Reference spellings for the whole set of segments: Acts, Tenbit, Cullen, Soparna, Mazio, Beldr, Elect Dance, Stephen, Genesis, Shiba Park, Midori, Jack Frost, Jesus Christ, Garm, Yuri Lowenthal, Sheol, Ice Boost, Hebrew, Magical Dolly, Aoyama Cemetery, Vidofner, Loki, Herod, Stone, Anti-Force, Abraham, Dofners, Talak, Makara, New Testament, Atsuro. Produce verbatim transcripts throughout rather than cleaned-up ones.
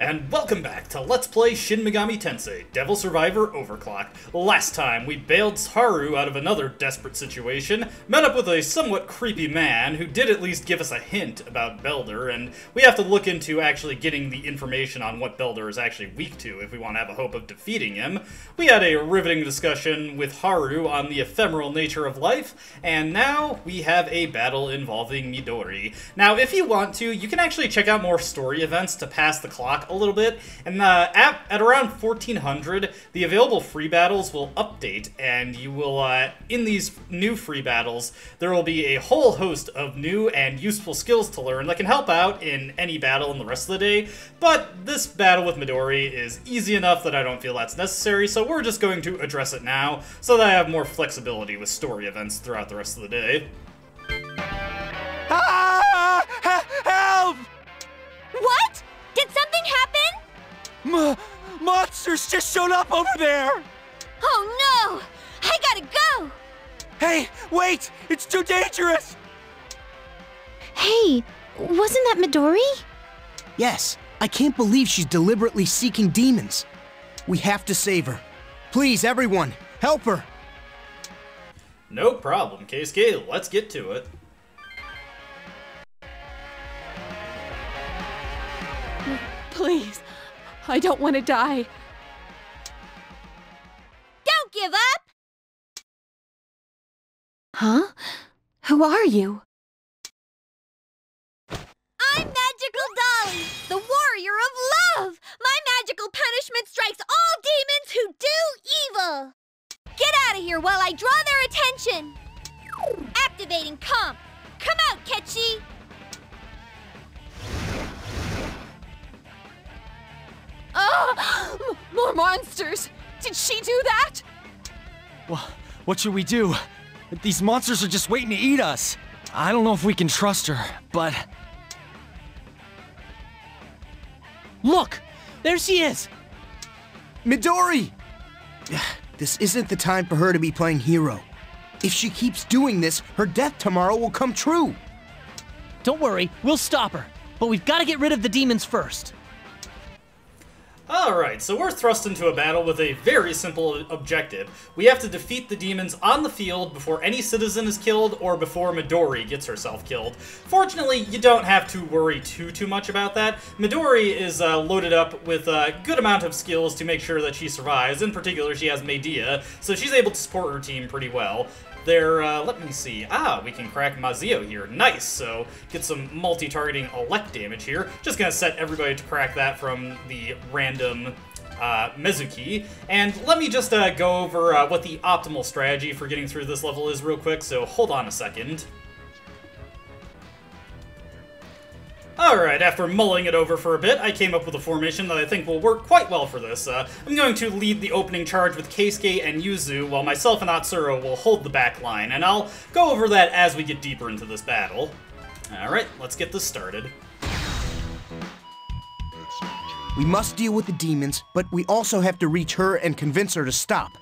And welcome back to Let's Play Shin Megami Tensei, Devil Survivor Overclocked. Last time, we bailed Haru out of another desperate situation, met up with a somewhat creepy man who did at least give us a hint about Beldr, and we have to look into actually getting the information on what Beldr is actually weak to if we want to have a hope of defeating him. We had a riveting discussion with Haru on the ephemeral nature of life, and now we have a battle involving Midori. Now, if you want to, you can actually check out more story events to pass the clock a little bit, and uh, at, at around fourteen hundred, the available free battles will update, and you will, uh, in these new free battles, there will be a whole host of new and useful skills to learn that can help out in any battle in the rest of the day, but this battle with Midori is easy enough that I don't feel that's necessary, so we're just going to address it now, so that I have more flexibility with story events throughout the rest of the day. Ah! Help! What? Did something happen? M monsters just showed up over there! Oh no! I gotta go! Hey, wait! It's too dangerous! Hey, wasn't that Midori? Yes, I can't believe she's deliberately seeking demons. We have to save her. Please, everyone, help her! No problem, Keisuke. Let's get to it. Please, I don't want to die. Don't give up! Huh? Who are you? I'm Magical Dolly, the warrior of love! My magical punishment strikes all demons who do evil! Get out of here while I draw their attention! Activating comp! Come out, Ketchy! Oh, more monsters! Did she do that? Well, what should we do? These monsters are just waiting to eat us. I don't know if we can trust her, but... Look! There she is! Midori! This isn't the time for her to be playing hero. If she keeps doing this, her death tomorrow will come true. Don't worry, we'll stop her. But we've got to get rid of the demons first. Alright, so we're thrust into a battle with a very simple objective. We have to defeat the demons on the field before any citizen is killed or before Midori gets herself killed. Fortunately, you don't have to worry too, too much about that. Midori is uh, loaded up with a good amount of skills to make sure that she survives. In particular, she has Medea, so she's able to support her team pretty well. There, uh, let me see. Ah, we can crack Mazio here. Nice! So, get some multi-targeting elect damage here. Just gonna set everybody to crack that from the random uh, Mezuki. And let me just uh, go over uh, what the optimal strategy for getting through this level is real quick, so hold on a second. Alright, after mulling it over for a bit, I came up with a formation that I think will work quite well for this. Uh, I'm going to lead the opening charge with Keisuke and Yuzu, while myself and Atsuro will hold the back line, and I'll go over that as we get deeper into this battle. Alright, let's get this started. We must deal with the demons, but we also have to reach her and convince her to stop.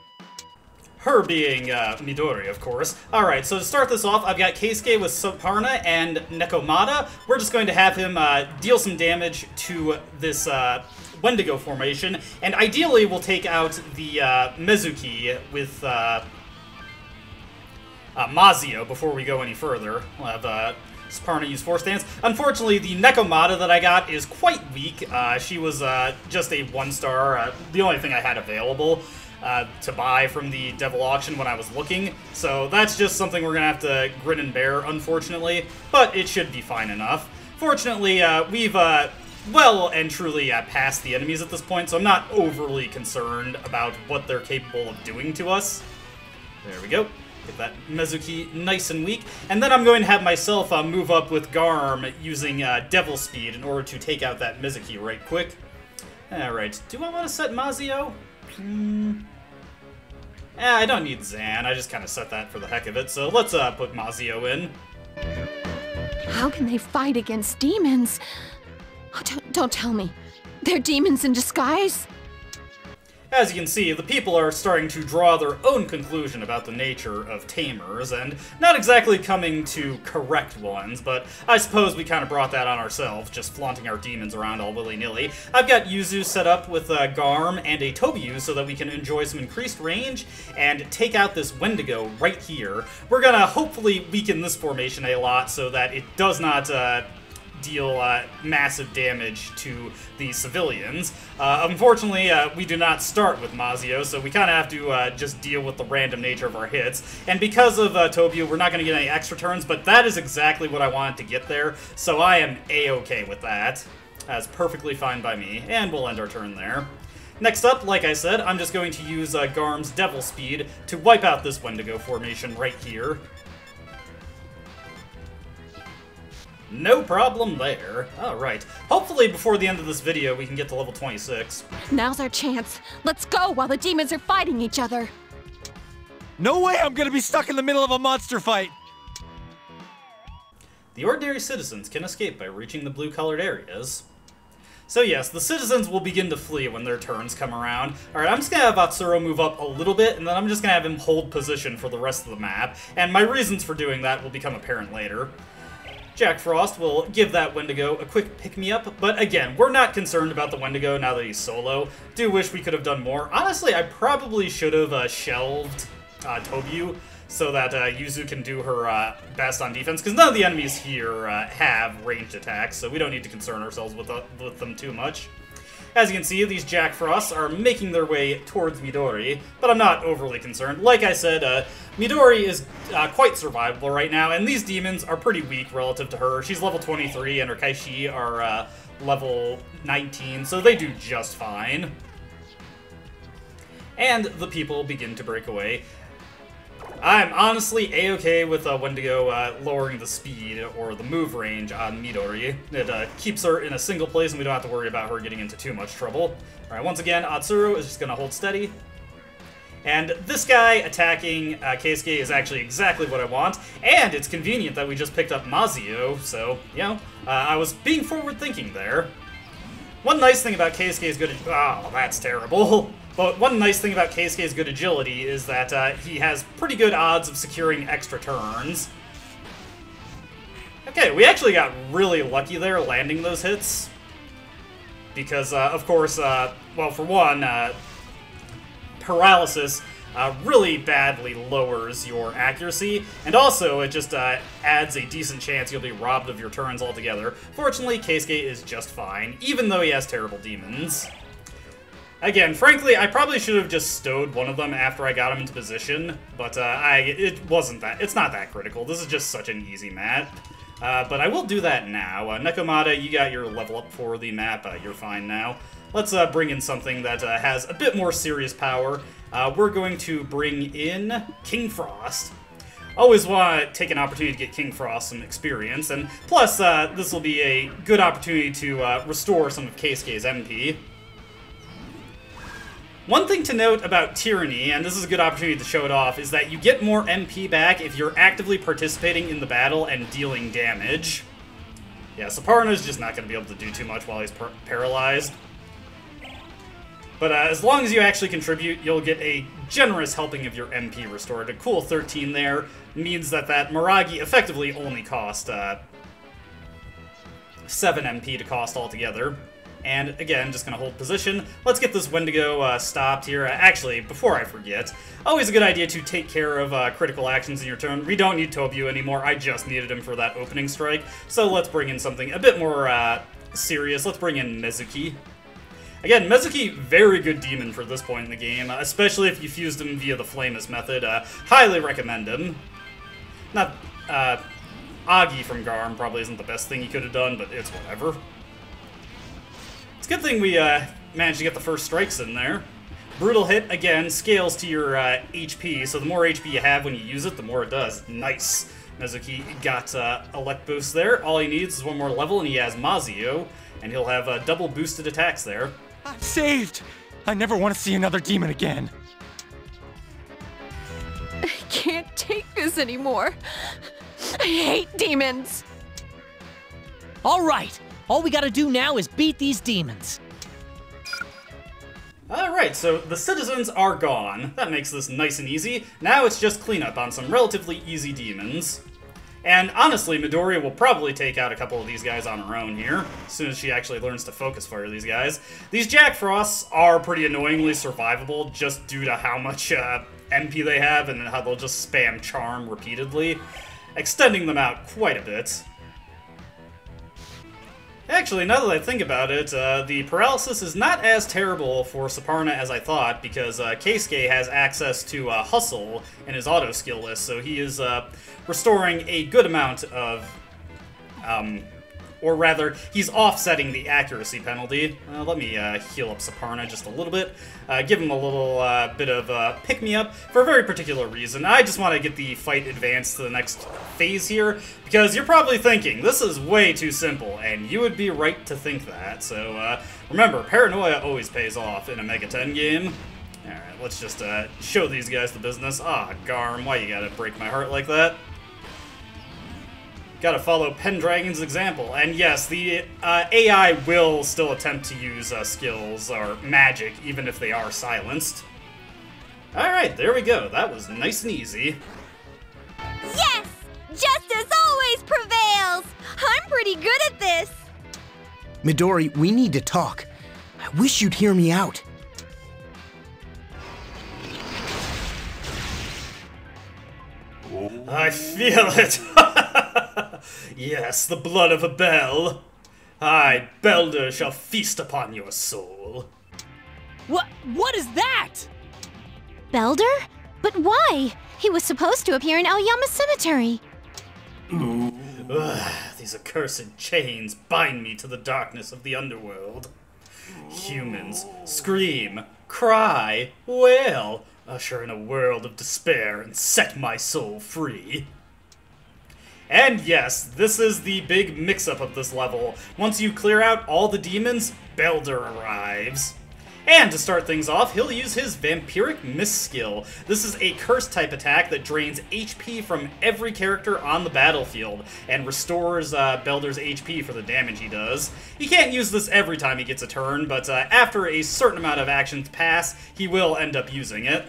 Her being uh, Midori, of course. Alright, so to start this off, I've got Keisuke with Soparna and Nekomata. We're just going to have him uh, deal some damage to this uh, Wendigo formation, and ideally we'll take out the uh, Mezuki with uh, uh, Mazio before we go any further. We'll have... Uh, Soparna used Force Dance. Unfortunately, the Nekomata that I got is quite weak. Uh, she was uh, just a one-star, uh, the only thing I had available uh, to buy from the Devil Auction when I was looking. So that's just something we're going to have to grin and bear, unfortunately. But it should be fine enough. Fortunately, uh, we've uh, well and truly uh, passed the enemies at this point, so I'm not overly concerned about what they're capable of doing to us. There we go. Get that Mezuki nice and weak. And then I'm going to have myself uh, move up with Garm using uh, Devil Speed in order to take out that Mezuki right quick. Alright, do I want to set Mazio? Hmm. Eh, I don't need Zan. I just kind of set that for the heck of it. So let's uh, put Mazio in. How can they fight against demons? Oh, don't, don't tell me. They're demons in disguise? As you can see, the people are starting to draw their own conclusion about the nature of tamers, and not exactly coming to correct ones, but I suppose we kind of brought that on ourselves, just flaunting our demons around all willy-nilly. I've got Yuzu set up with a Garm and a Tobiu so that we can enjoy some increased range and take out this Wendigo right here. We're gonna hopefully weaken this formation a lot so that it does not, uh... deal uh, massive damage to the civilians. Uh, unfortunately, uh, we do not start with Mazio, so we kind of have to uh, just deal with the random nature of our hits. And because of uh, Tobiu, we're not going to get any extra turns, but that is exactly what I wanted to get there, so I am a-okay with that. That's perfectly fine by me, and we'll end our turn there. Next up, like I said, I'm just going to use uh, Garm's Devil Speed to wipe out this Wendigo formation right here. No problem there. Alright. Hopefully before the end of this video we can get to level twenty-six. Now's our chance. Let's go while the demons are fighting each other. No way I'm gonna be stuck in the middle of a monster fight! The ordinary citizens can escape by reaching the blue-colored areas. So yes, the citizens will begin to flee when their turns come around. Alright, I'm just going to have Atsuro move up a little bit, and then I'm just going to have him hold position for the rest of the map, and my reasons for doing that will become apparent later. Jack Frost will give that Wendigo a quick pick-me-up, but again, we're not concerned about the Wendigo now that he's solo. Do wish we could have done more. Honestly, I probably should have uh, shelved uh, Tobiu so that uh, Yuzu can do her uh, best on defense, because none of the enemies here uh, have ranged attacks, so we don't need to concern ourselves with, uh, with them too much. As you can see, these Jack Frosts are making their way towards Midori, but I'm not overly concerned. Like I said, uh, Midori is uh, quite survivable right now, and these demons are pretty weak relative to her. She's level twenty-three, and her Kaishi are uh, level nineteen, so they do just fine. And the people begin to break away. I'm honestly a-okay with uh, Wendigo uh, lowering the speed or the move range on Midori. It uh, keeps her in a single place and we don't have to worry about her getting into too much trouble. Alright, once again, Atsuro is just going to hold steady. And this guy attacking uh, Keisuke is actually exactly what I want. And it's convenient that we just picked up Mazio, so, you know, uh, I was being forward-thinking there. One nice thing about Keisuke's good... Oh, that's terrible. But one nice thing about Keisuke's good agility is that uh, he has pretty good odds of securing extra turns. Okay, we actually got really lucky there landing those hits. Because, uh, of course, uh, well, for one, uh, paralysis uh, really badly lowers your accuracy. And also, it just uh, adds a decent chance you'll be robbed of your turns altogether. Fortunately, Keisuke is just fine, even though he has terrible demons. Again, frankly, I probably should have just stowed one of them after I got him into position, but uh, I it wasn't that. It's not that critical. This is just such an easy map. Uh, but I will do that now. Uh, Nekomata, you got your level up for the map. Uh, you're fine now. Let's uh, bring in something that uh, has a bit more serious power. Uh, we're going to bring in King Frost. Always want to take an opportunity to get King Frost some experience, and plus uh, this will be a good opportunity to uh, restore some of Keisuke's M P. One thing to note about Tyranny, and this is a good opportunity to show it off, is that you get more M P back if you're actively participating in the battle and dealing damage. Yeah, Soparna's just not going to be able to do too much while he's par paralyzed. But uh, as long as you actually contribute, you'll get a generous helping of your M P restored. A cool thirteen there means that that Miragi effectively only cost uh, seven M P to cost altogether. And again, just going to hold position. Let's get this Wendigo uh, stopped here. Uh, actually, before I forget, always a good idea to take care of uh, critical actions in your turn. We don't need Tobiu anymore. I just needed him for that opening strike. So let's bring in something a bit more uh, serious. Let's bring in Mezuki. Again, Mezuki, very good demon for this point in the game, uh, especially if you fused him via the Flamus method. Uh, highly recommend him. Not, uh, Agi from Garm probably isn't the best thing he could have done, but it's whatever. Good thing we uh, managed to get the first strikes in there. Brutal hit, again, scales to your uh, H P, so the more H P you have when you use it, the more it does. Nice. Mezuki got uh, elect boost there. All he needs is one more level, and he has Mazio, and he'll have uh, double boosted attacks there. I'm saved! I never want to see another demon again. I can't take this anymore. I hate demons. All right. All we gotta do now is beat these demons. Alright, so the citizens are gone. That makes this nice and easy. Now it's just cleanup on some relatively easy demons. And honestly, Midori will probably take out a couple of these guys on her own here, as soon as she actually learns to focus fire these guys. These Jack Frosts are pretty annoyingly survivable, just due to how much uh, M P they have and how they'll just spam Charm repeatedly, extending them out quite a bit. Actually, now that I think about it, uh, the paralysis is not as terrible for Soparna as I thought, because uh, Keisuke has access to uh, Hustle in his auto skill list, so he is uh, restoring a good amount of, um, or rather, he's offsetting the accuracy penalty. Uh, let me uh, heal up Soparna just a little bit, uh, give him a little uh, bit of uh, pick-me-up for a very particular reason. I just want to get the fight advanced to the next phase here, because you're probably thinking, this is way too simple, and you would be right to think that. So uh, remember, paranoia always pays off in a Mega ten game. Alright, let's just uh, show these guys the business. Ah, Garm, why you gotta break my heart like that? Gotta follow Pendragon's example. And yes, the uh, A I will still attempt to use uh, skills or magic, even if they are silenced. Alright, there we go. That was nice and easy. Yes! Justice always prevails! I'm pretty good at this! Midori, we need to talk. I wish you'd hear me out. I feel it! Yes, the blood of a bell. I, Beldr, shall feast upon your soul. What? What is that? Beldr? But why? He was supposed to appear in Aoyama Cemetery. Ugh, these accursed chains bind me to the darkness of the underworld. Humans scream, cry, wail, usher in a world of despair and set my soul free. And yes, this is the big mix-up of this level. Once you clear out all the demons, Beldr arrives. And to start things off, he'll use his Vampiric Mist skill. This is a curse-type attack that drains H P from every character on the battlefield, and restores uh, Beldr's H P for the damage he does. He can't use this every time he gets a turn, but uh, after a certain amount of actions pass, he will end up using it.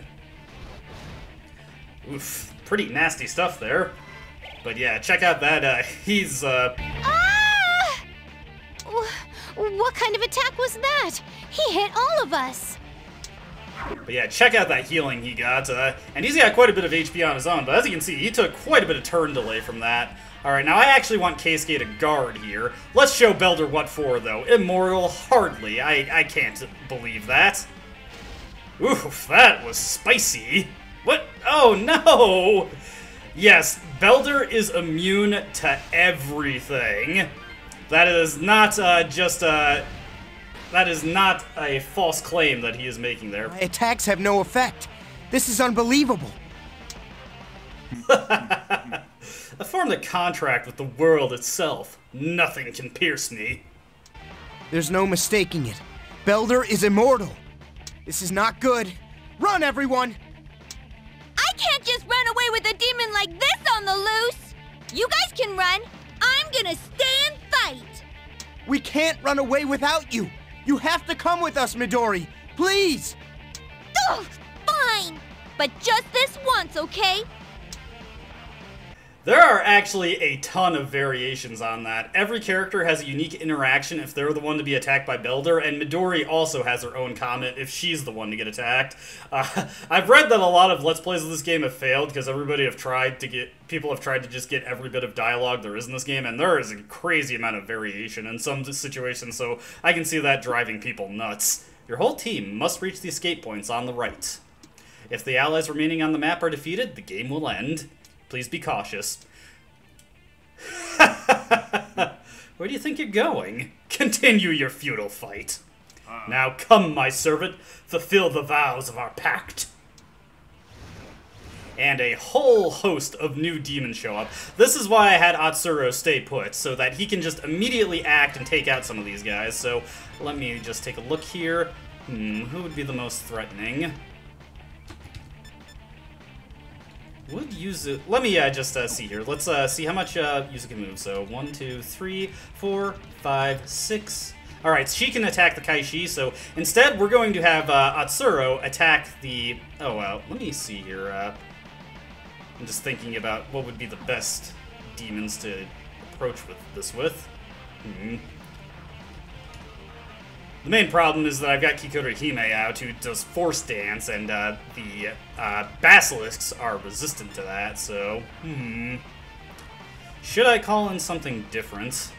Oof, pretty nasty stuff there. But yeah, check out that, uh, he's, uh... Ah! What kind of attack was that? He hit all of us! But yeah, check out that healing he got, uh, and he's got quite a bit of H P on his own, but as you can see, he took quite a bit of turn delay from that. Alright, now I actually want Keisuke to guard here. Let's show Beldr what for, though. Immortal? Hardly. I, I can't believe that. Oof, that was spicy. What? Oh, no! Yes, Beldr is immune to everything. That is not uh, just a... That is not a false claim that he is making there. My attacks have no effect. This is unbelievable. I formed a contract with the world itself. Nothing can pierce me. There's no mistaking it. Beldr is immortal. This is not good. Run, everyone! Can't just run away with a demon like this on the loose! You guys can run! I'm gonna stay and fight! We can't run away without you! You have to come with us, Midori! Please! Ugh, fine! But just this once, okay? There are actually a ton of variations on that. Every character has a unique interaction if they're the one to be attacked by Beldr, and Midori also has her own comment if she's the one to get attacked. Uh, I've read that a lot of Let's Plays of this game have failed because everybody have tried to get, people have tried to just get every bit of dialogue there is in this game, and there is a crazy amount of variation in some situations, so I can see that driving people nuts. Your whole team must reach the escape points on the right. If the allies remaining on the map are defeated, the game will end. Please be cautious. Where do you think you're going? Continue your futile fight. Uh. Now come, my servant, fulfill the vows of our pact. And a whole host of new demons show up. This is why I had Atsuro stay put, so that he can just immediately act and take out some of these guys. So let me just take a look here. Hmm, who would be the most threatening? Would Yuzu... Let me uh, just uh, see here. Let's uh, see how much uh, Yuzu can move. So, one, two, three, four, five, six. Alright, she can attack the Kaishi, so instead we're going to have uh, Atsuro attack the... Oh, well, let me see here. Uh, I'm just thinking about what would be the best demons to approach with this with. Hmm. The main problem is that I've got Kikuri-Hime out, who does Force Dance, and uh, the uh, Basilisks are resistant to that, so... Hmm. Should I call in something different?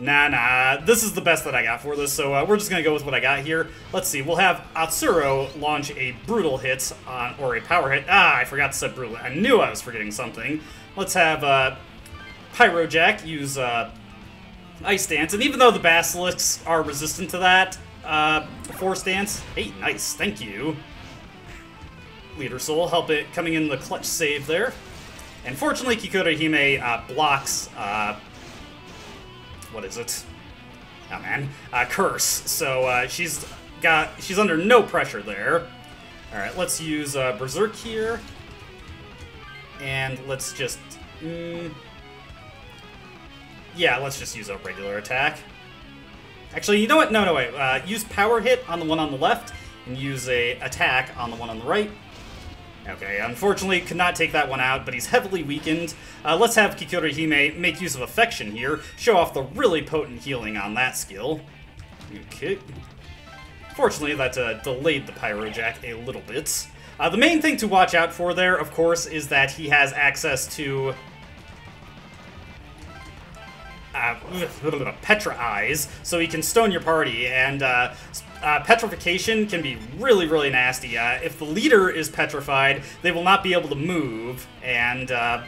Nah, nah, this is the best that I got for this, so uh, we're just gonna go with what I got here. Let's see, we'll have Atsuro launch a Brutal Hit, on, or a Power Hit. Ah, I forgot to set Brutal Hit. I knew I was forgetting something. Let's have uh, Pyrojack use uh, Ice Dance, and even though the Basilisks are resistant to that, uh, Force Dance, hey, nice, thank you. Leader Soul, help it, coming in the clutch save there. And fortunately, Kikuri-Hime uh, blocks... Uh, What is it? Oh man, uh, curse. So uh, she's got she's under no pressure there. All right, let's use uh, Berserk here, and let's just mm, yeah, let's just use a regular attack. Actually, you know what? No, no wait. Uh, use Power Hit on the one on the left, and use a attack on the one on the right. Okay, unfortunately could not take that one out, but he's heavily weakened. Uh, let's have Kikuri-Hime make use of Affection here, show off the really potent healing on that skill. Okay. Fortunately, that uh, delayed the Pyrojack a little bit. Uh, the main thing to watch out for there, of course, is that he has access to... Uh, Petra Eyes, so he can stone your party, and uh, uh, petrification can be really, really nasty. Uh, if the leader is petrified, they will not be able to move, and uh,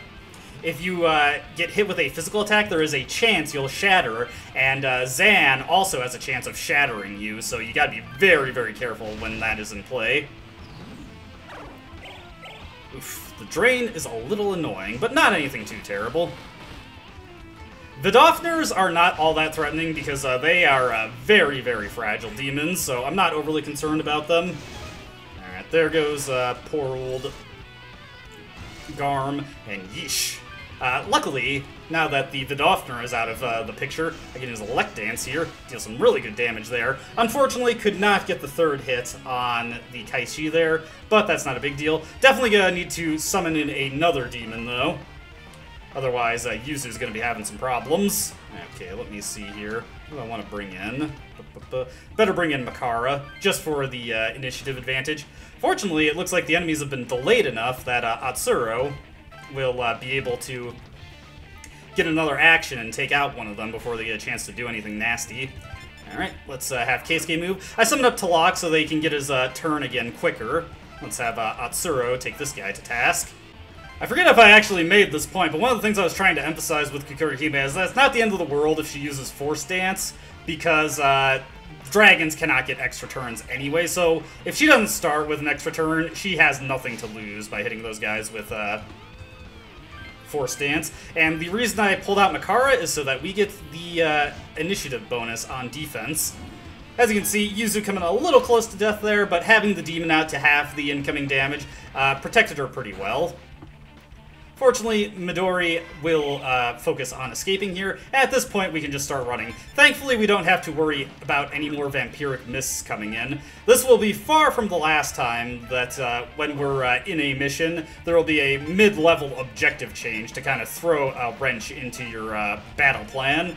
if you uh, get hit with a physical attack, there is a chance you'll shatter, and uh, Zan also has a chance of shattering you, so you gotta be very, very careful when that is in play. Oof, the drain is a little annoying, but not anything too terrible. The Dofners are not all that threatening because uh, they are uh, very, very fragile demons, so I'm not overly concerned about them. Alright, there goes uh, poor old Garm and Yeesh. Uh, luckily, now that the Vidofner is out of uh, the picture, I can use Elect Dance here, deal some really good damage there. Unfortunately, could not get the third hit on the Kaishi there, but that's not a big deal. Definitely gonna need to summon in another demon, though. Otherwise, uh, Yuzu's going to be having some problems. Okay, let me see here. Who do I want to bring in? Better bring in Makara, just for the uh, initiative advantage. Fortunately, it looks like the enemies have been delayed enough that uh, Atsuro will uh, be able to get another action and take out one of them before they get a chance to do anything nasty. Alright, let's uh, have Keisuke move. I summoned up Talak so that he can get his uh, turn again quicker. Let's have uh, Atsuro take this guy to task. I forget if I actually made this point, but one of the things I was trying to emphasize with Kikuri-Hime is that it's not the end of the world if she uses Force Dance, because uh, dragons cannot get extra turns anyway, so if she doesn't start with an extra turn, she has nothing to lose by hitting those guys with uh, Force Dance. And the reason I pulled out Makara is so that we get the uh, initiative bonus on defense. As you can see, Yuzu coming a little close to death there, but having the demon out to half the incoming damage uh, protected her pretty well. Fortunately, Midori will uh, focus on escaping here. At this point, we can just start running. Thankfully, we don't have to worry about any more vampiric mists coming in. This will be far from the last time that uh, when we're uh, in a mission, there will be a mid-level objective change to kind of throw a wrench into your uh, battle plan.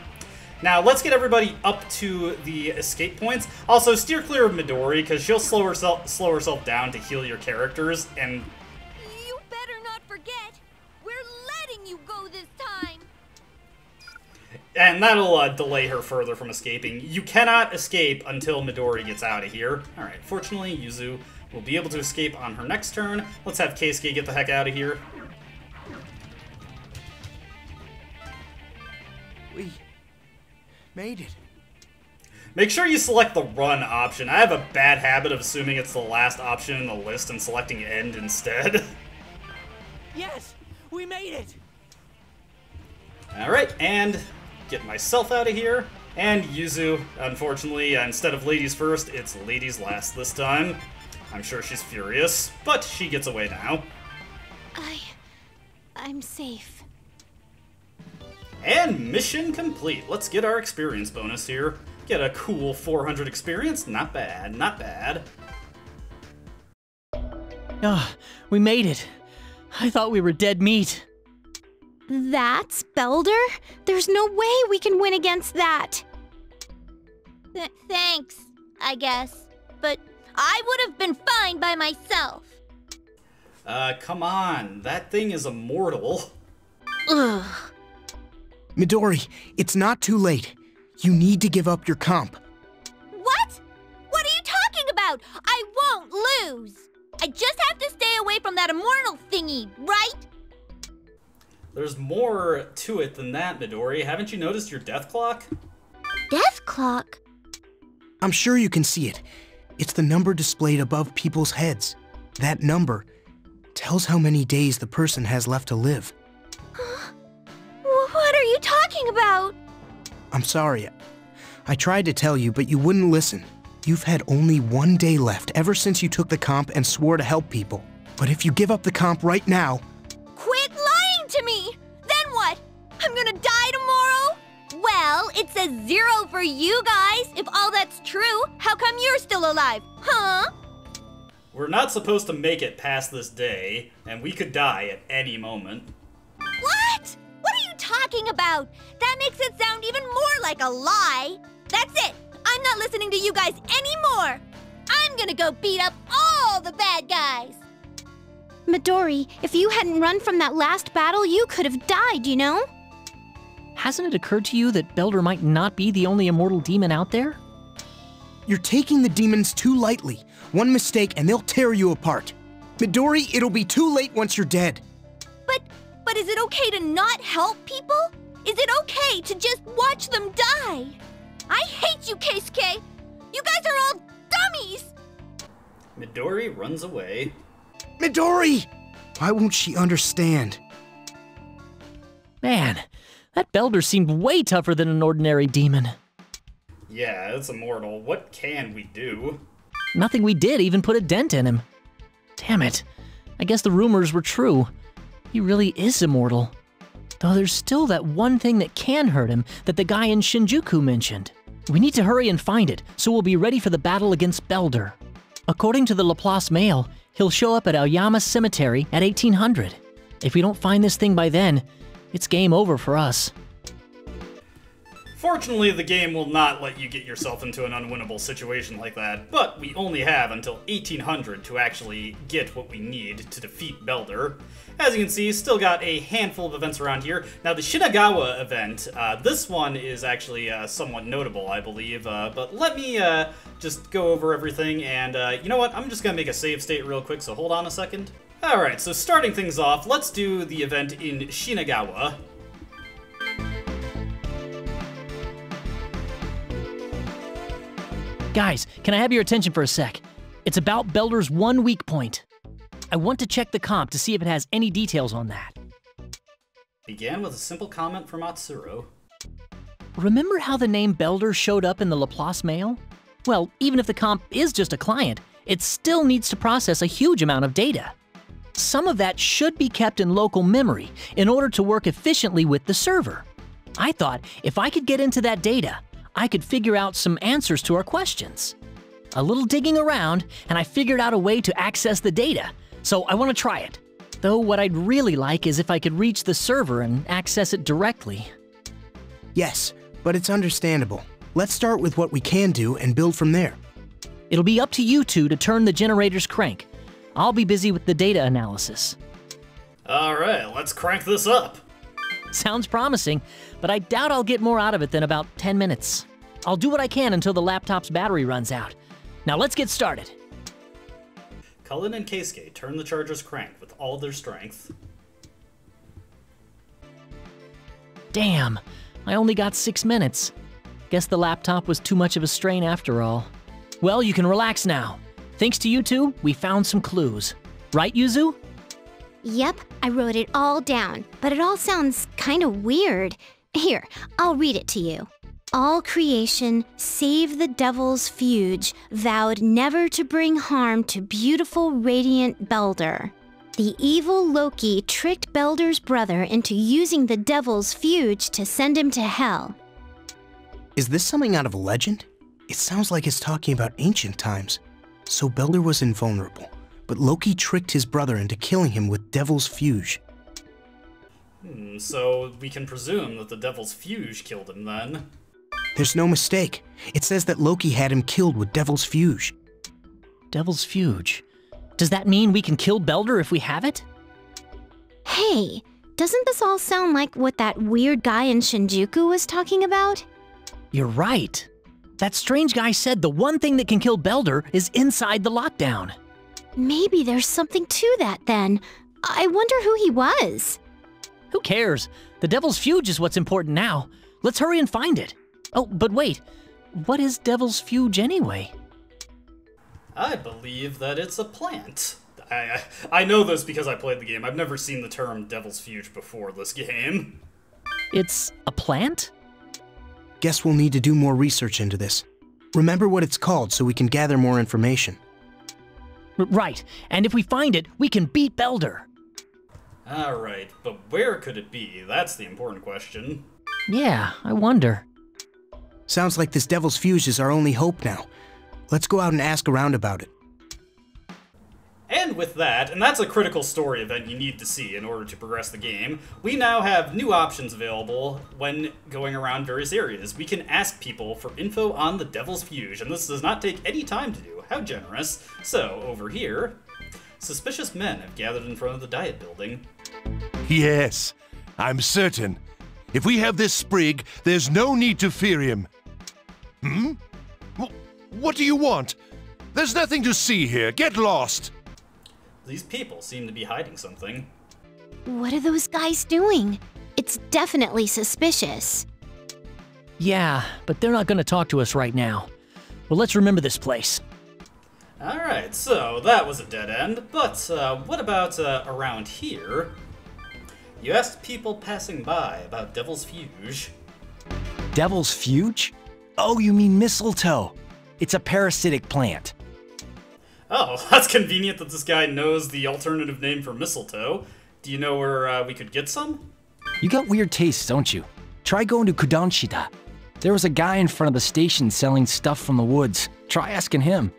Now, let's get everybody up to the escape points. Also, steer clear of Midori, because she'll slow herself, slow herself down to heal your characters, and... You better not forget! You go this time. And that'll uh, delay her further from escaping. You cannot escape until Midori gets out of here. Alright, fortunately, Yuzu will be able to escape on her next turn. Let's have Keisuke get the heck out of here. We made it. Make sure you select the run option. I have a bad habit of assuming it's the last option in the list and selecting end instead. Yes, we made it. Alright, and get myself out of here. And Yuzu, unfortunately, instead of ladies first, it's ladies last this time. I'm sure she's furious, but she gets away now. I... I'm safe. And mission complete. Let's get our experience bonus here. Get a cool four hundred experience. Not bad, not bad. Ah, oh, we made it. I thought we were dead meat. That's Beldr? There's no way we can win against that. Th thanks, I guess. But I would have been fine by myself. Uh, come on. That thing is immortal. Ugh. Midori, it's not too late. You need to give up your comp. What? What are you talking about? I won't lose. I just have to stay away from that immortal thingy, right? There's more to it than that, Midori. Haven't you noticed your death clock? Death clock? I'm sure you can see it. It's the number displayed above people's heads. That number tells how many days the person has left to live. What are you talking about? I'm sorry. I tried to tell you, but you wouldn't listen. You've had only one day left ever since you took the comp and swore to help people. But if you give up the comp right now... Quit lying to me! Then what? I'm gonna die tomorrow? Well, it says zero for you guys. If all that's true, how come you're still alive, huh? We're not supposed to make it past this day, and we could die at any moment. What? What are you talking about? That makes it sound even more like a lie. That's it. I'm not listening to you guys anymore. I'm gonna go beat up all the bad guys. Midori, if you hadn't run from that last battle, you could have died, you know? Hasn't it occurred to you that Beldr might not be the only immortal demon out there? You're taking the demons too lightly. One mistake and they'll tear you apart. Midori, it'll be too late once you're dead. But, but is it okay to not help people? Is it okay to just watch them die? I hate you, Keisuke! You guys are all dummies! Midori runs away. Midori! Why won't she understand? Man, that Beldr seemed way tougher than an ordinary demon. Yeah, it's immortal. What can we do? Nothing we did even put a dent in him. Damn it. I guess the rumors were true. He really is immortal. Though there's still that one thing that can hurt him that the guy in Shinjuku mentioned. We need to hurry and find it, so we'll be ready for the battle against Beldr. According to the Laplace Mail, he'll show up at Aoyama Cemetery at eighteen hundred. If we don't find this thing by then, it's game over for us. Fortunately, the game will not let you get yourself into an unwinnable situation like that, but we only have until eighteen hundred to actually get what we need to defeat Beldr. As you can see, still got a handful of events around here. Now, the Shinagawa event, uh, this one is actually uh, somewhat notable, I believe, uh, but let me uh, just go over everything, and uh, you know what? I'm just gonna make a save state real quick, so hold on a second. Alright, so starting things off, let's do the event in Shinagawa. Guys, can I have your attention for a sec? It's about Beldr's one weak point. I want to check the comp to see if it has any details on that. Began with a simple comment from Atsuro. Remember how the name Beldr showed up in the Laplace Mail? Well, even if the comp is just a client, it still needs to process a huge amount of data. Some of that should be kept in local memory in order to work efficiently with the server. I thought if I could get into that data, I could figure out some answers to our questions. A little digging around, and I figured out a way to access the data, so I want to try it. Though what I'd really like is if I could reach the server and access it directly. Yes, but it's understandable. Let's start with what we can do and build from there. It'll be up to you two to turn the generator's crank. I'll be busy with the data analysis. All right, let's crank this up. Sounds promising, but I doubt I'll get more out of it than about ten minutes. I'll do what I can until the laptop's battery runs out. Now let's get started. Cullen and Keisuke turn the charger's crank with all their strength. Damn, I only got six minutes. Guess the laptop was too much of a strain after all. Well, you can relax now. Thanks to you two, we found some clues. Right, Yuzu? Yep, I wrote it all down, but it all sounds kind of weird. Here, I'll read it to you. All creation, save the Devil's Fuge, vowed never to bring harm to beautiful, radiant Beldr. The evil Loki tricked Beldr's brother into using the Devil's Fuge to send him to hell. Is this something out of legend? It sounds like it's talking about ancient times. So Beldr was invulnerable, but Loki tricked his brother into killing him with Devil's Fuge. Hmm, so we can presume that the Devil's Fuge killed him then. There's no mistake. It says that Loki had him killed with Devil's Fuge. Devil's Fuge? Does that mean we can kill Beldr if we have it? Hey, doesn't this all sound like what that weird guy in Shinjuku was talking about? You're right. That strange guy said the one thing that can kill Beldr is inside the lockdown. Maybe there's something to that then. I wonder who he was. Who cares? The Devil's Fuge is what's important now. Let's hurry and find it. Oh, but wait. What is Devil's Fuge anyway? I believe that it's a plant. I, I, I know this because I played the game. I've never seen the term Devil's Fuge before this game. It's a plant? Guess we'll need to do more research into this. Remember what it's called so we can gather more information. R- right, and if we find it, we can beat Beldr. Alright, but where could it be? That's the important question. Yeah, I wonder. Sounds like this Devil's Fuge is our only hope now. Let's go out and ask around about it. And with that, and that's a critical story event you need to see in order to progress the game, we now have new options available when going around various areas. We can ask people for info on the Devil's Fuge, and this does not take any time to do. How generous. So, over here, suspicious men have gathered in front of the Diet Building. Yes, I'm certain. If we have this sprig, there's no need to fear him. Hmm? What do you want? There's nothing to see here. Get lost. These people seem to be hiding something. What are those guys doing? It's definitely suspicious. Yeah, but they're not going to talk to us right now. Well, let's remember this place. Alright, so that was a dead end, but uh, what about uh, around here? You asked people passing by about Devil's Fuge. Devil's Fuge? Oh, you mean mistletoe. It's a parasitic plant. Oh, that's convenient that this guy knows the alternative name for mistletoe. Do you know where uh, we could get some? You got weird tastes, don't you? Try going to Kudanshita. There was a guy in front of the station selling stuff from the woods. Try asking him.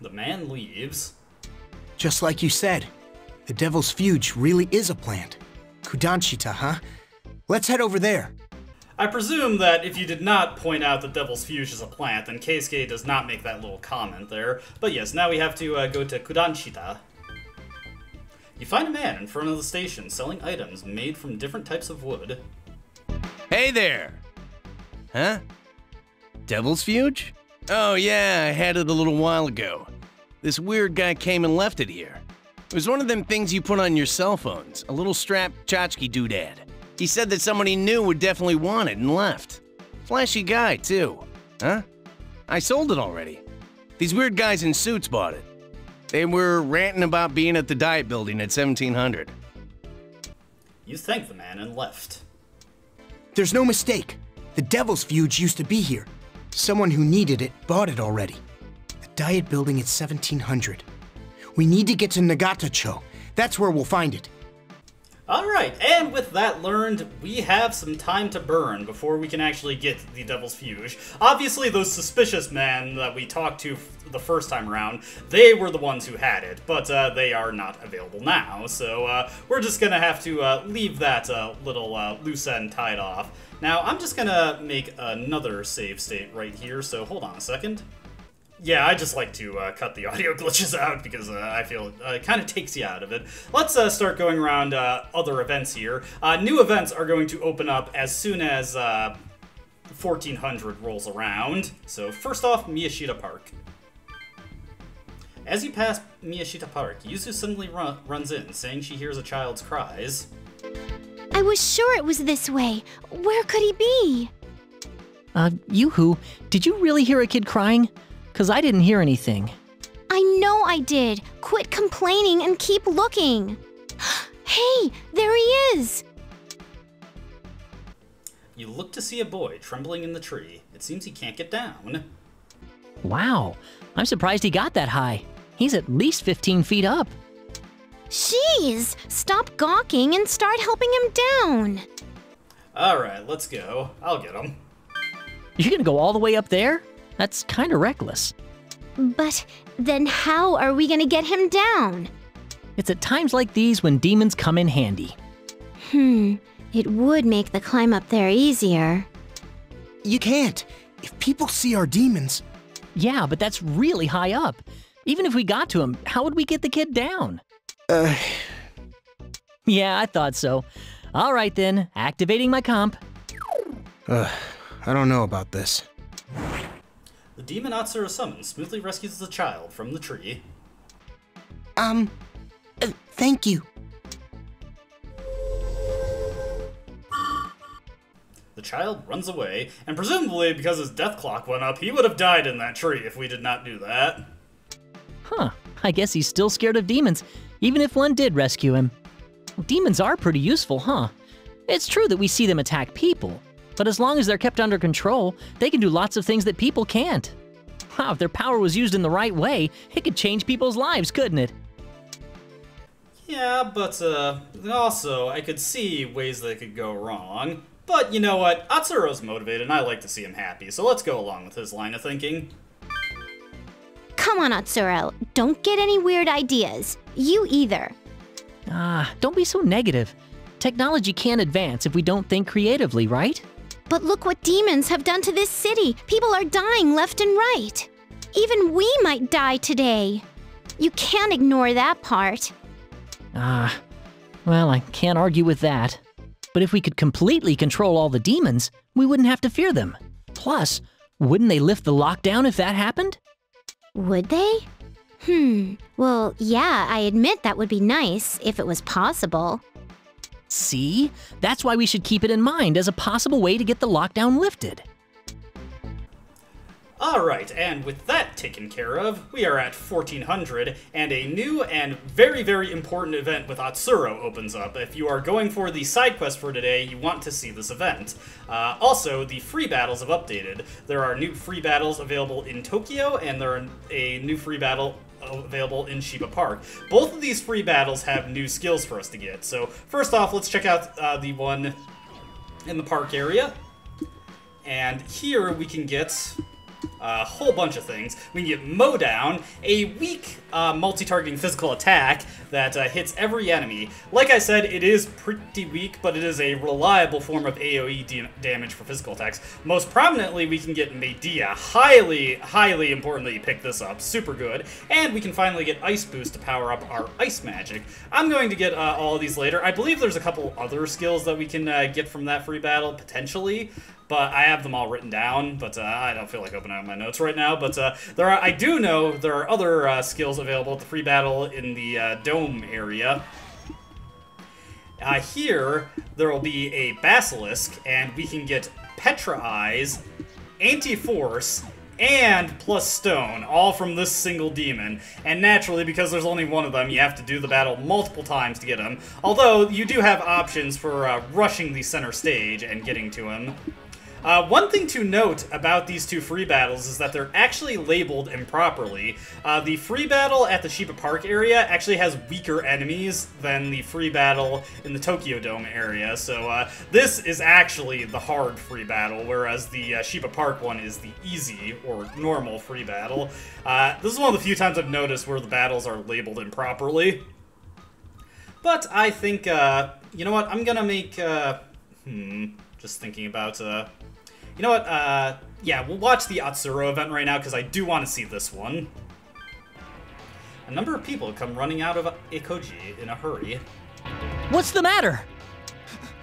The man leaves. Just like you said, the Devil's Fuge really is a plant. Kudanshita, huh? Let's head over there. I presume that if you did not point out the Devil's Fuge is a plant, then Keisuke does not make that little comment there. But yes, now we have to uh, go to Kudanshita. You find a man in front of the station selling items made from different types of wood. Hey there! Huh? Devil's Fuge? Oh yeah, I had it a little while ago. This weird guy came and left it here. It was one of them things you put on your cell phones, a little strap tchotchke doodad. He said that someone he knew would definitely want it and left. Flashy guy, too. Huh? I sold it already. These weird guys in suits bought it. They were ranting about being at the Diet Building at seventeen hundred. You thanked the man and left. There's no mistake. The Devil's Fuge used to be here. Someone who needed it bought it already. The Diet Building at seventeen hundred. We need to get to Nagatacho. That's where we'll find it. Alright, and with that learned, we have some time to burn before we can actually get the Devil's Fuge. Obviously, those suspicious men that we talked to the first time around, they were the ones who had it, but uh, they are not available now, so uh, we're just gonna have to uh, leave that uh, little uh, loose end tied off. Now, I'm just gonna make another save state right here, so hold on a second. Yeah, I just like to uh, cut the audio glitches out because uh, I feel uh, it kind of takes you out of it. Let's uh, start going around uh, other events here. Uh, new events are going to open up as soon as uh, fourteen hundred rolls around. So first off, Miyashita Park. As you pass Miyashita Park, Yuzu suddenly run runs in, saying she hears a child's cries. I was sure it was this way. Where could he be? Uh, Yuhu, did you really hear a kid crying? Because I didn't hear anything. I know I did. Quit complaining and keep looking. Hey, there he is! You look to see a boy trembling in the tree. It seems he can't get down. Wow, I'm surprised he got that high. He's at least fifteen feet up. Jeez! Stop gawking and start helping him down! Alright, let's go. I'll get him. You're gonna go all the way up there? That's kinda reckless. But then how are we gonna get him down? It's at times like these when demons come in handy. Hmm, it would make the climb up there easier. You can't. If people see our demons... Yeah, but that's really high up. Even if we got to him, how would we get the kid down? Uh... Yeah, I thought so. All right then, activating my comp. Uh, I don't know about this. The demon Atsuro summons smoothly rescues the child from the tree. Um... Uh, thank you. The child runs away, and presumably because his death clock went up, he would have died in that tree if we did not do that. Huh. I guess he's still scared of demons, even if one did rescue him. Demons are pretty useful, huh? It's true that we see them attack people, but as long as they're kept under control, they can do lots of things that people can't. Wow, if their power was used in the right way, it could change people's lives, couldn't it? Yeah, but uh, also, I could see ways that it could go wrong. But you know what? Atsuro's motivated and I like to see him happy, so let's go along with his line of thinking. Come on, Atsuro. Don't get any weird ideas. You either. Ah, don't be so negative. Technology can't advance if we don't think creatively, right? But look what demons have done to this city. People are dying left and right. Even we might die today. You can't ignore that part. Ah, uh, well, I can't argue with that. But if we could completely control all the demons, we wouldn't have to fear them. Plus, wouldn't they lift the lockdown if that happened? Would they? Hmm, well, yeah, I admit that would be nice, if it was possible. See? That's why we should keep it in mind as a possible way to get the lockdown lifted. Alright, and with that taken care of, we are at fourteen hundred, and a new and very, very important event with Atsuro opens up. If you are going for the side quest for today, you want to see this event. Uh, also, the free battles have updated. There are new free battles available in Tokyo, and there are a new free battle available in Shiba Park. Both of these free battles have new skills for us to get. So, first off, let's check out uh, the one in the park area. And here we can get... a whole bunch of things. We can get Mow Down, a weak uh, multi-targeting physical attack that uh, hits every enemy. Like I said, it is pretty weak, but it is a reliable form of AoE damage for physical attacks. Most prominently, we can get Medea. Highly, highly important that you pick this up. Super good. And we can finally get Ice Boost to power up our Ice Magic. I'm going to get uh, all of these later. I believe there's a couple other skills that we can uh, get from that free battle, potentially. But I have them all written down, but uh, I don't feel like opening up my notes right now. But uh, there are, I do know there are other uh, skills available at the free battle in the uh, dome area. Uh, here, there will be a Basilisk, and we can get Petra Eyes, Anti-Force, and plus Stone, all from this single demon. And naturally, because there's only one of them, you have to do the battle multiple times to get him. Although, you do have options for uh, rushing the center stage and getting to him. Uh, one thing to note about these two free battles is that they're actually labeled improperly. Uh, the free battle at the Shiba Park area actually has weaker enemies than the free battle in the Tokyo Dome area, so uh, this is actually the hard free battle, whereas the uh, Shiba Park one is the easy or normal free battle. Uh, this is one of the few times I've noticed where the battles are labeled improperly. But I think, uh, you know what, I'm gonna make, uh, hmm... Just thinking about, uh, you know what, uh, yeah, we'll watch the Atsuro event right now because I do want to see this one. A number of people come running out of Ikoji in a hurry. What's the matter?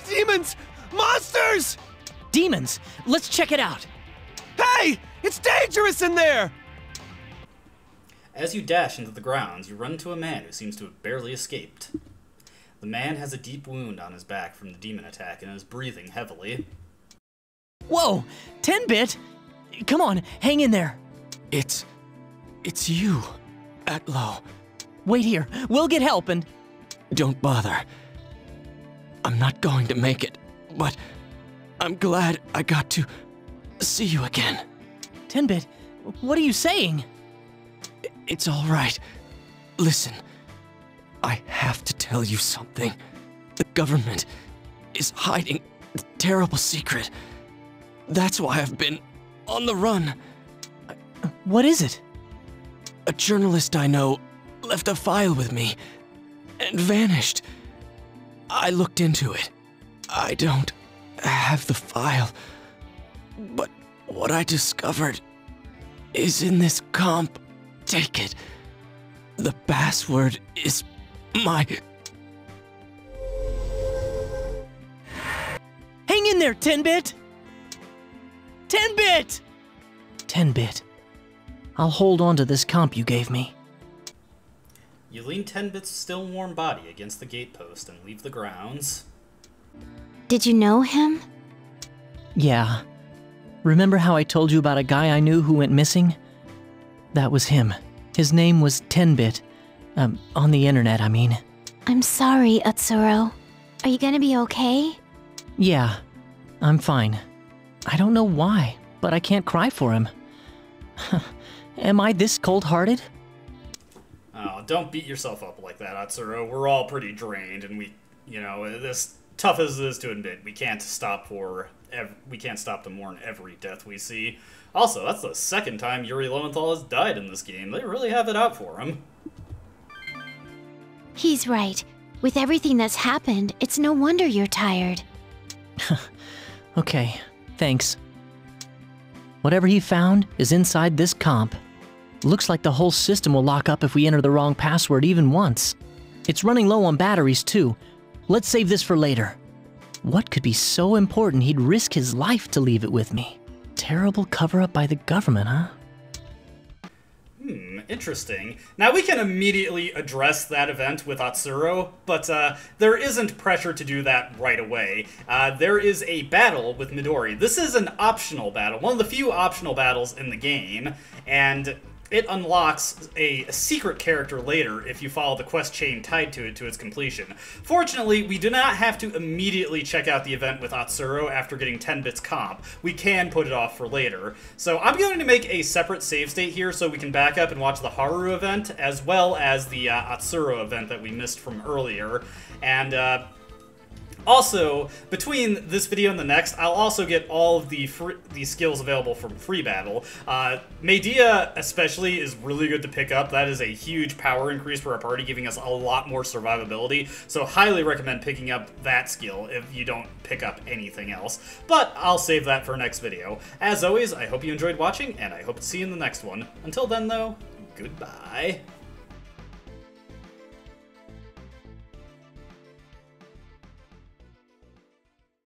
Demons! Monsters! Demons! Let's check it out! Hey! It's dangerous in there! As you dash into the grounds, you run into a man who seems to have barely escaped. The man has a deep wound on his back from the demon attack and is breathing heavily. Whoa! Tenbit! Come on, hang in there! It's... it's you, Atlo. Wait here, we'll get help and... Don't bother. I'm not going to make it, but... I'm glad I got to... see you again. Tenbit, what are you saying? It's alright. Listen. I have to tell you something. The government is hiding a terrible secret. That's why I've been on the run. What is it? A journalist I know left a file with me and vanished. I looked into it. I don't have the file, but what I discovered is in this comp. Take it. The password is my... Hang in there, Tenbit! Tenbit! Tenbit. I'll hold on to this comp you gave me. You lean Tenbit's still warm body against the gatepost and leave the grounds. Did you know him? Yeah. Remember how I told you about a guy I knew who went missing? That was him. His name was Tenbit. Um, on the internet, I mean. I'm sorry, Atsuro. Are you gonna be okay? Yeah, I'm fine. I don't know why, but I can't cry for him. Am I this cold-hearted? Oh, don't beat yourself up like that, Atsuro. We're all pretty drained, and we, you know, this tough as it is to admit, we can't stop for ev we can't stop to mourn every death we see. Also, that's the second time Yuri Lowenthal has died in this game. They really have it out for him. He's right. With everything that's happened, it's no wonder you're tired. Okay, thanks. Whatever he found is inside this comp. Looks like the whole system will lock up if we enter the wrong password even once. It's running low on batteries too. Let's save this for later. What could be so important he'd risk his life to leave it with me? Terrible cover-up by the government, huh? Hmm, interesting. Now we can immediately address that event with Atsuro, but uh, there isn't pressure to do that right away. Uh, there is a battle with Midori. This is an optional battle, one of the few optional battles in the game, and it unlocks a secret character later if you follow the quest chain tied to it to its completion. Fortunately, we do not have to immediately check out the event with Atsuro after getting Tenbit's comp. We can put it off for later. So I'm going to make a separate save state here so we can back up and watch the Haru event as well as the uh, Atsuro event that we missed from earlier. And, uh... Also, between this video and the next, I'll also get all of the free, the skills available from free battle. Uh, Medea, especially, is really good to pick up. That is a huge power increase for our party, giving us a lot more survivability. So highly recommend picking up that skill if you don't pick up anything else. But I'll save that for next video. As always, I hope you enjoyed watching, and I hope to see you in the next one. Until then, though, goodbye.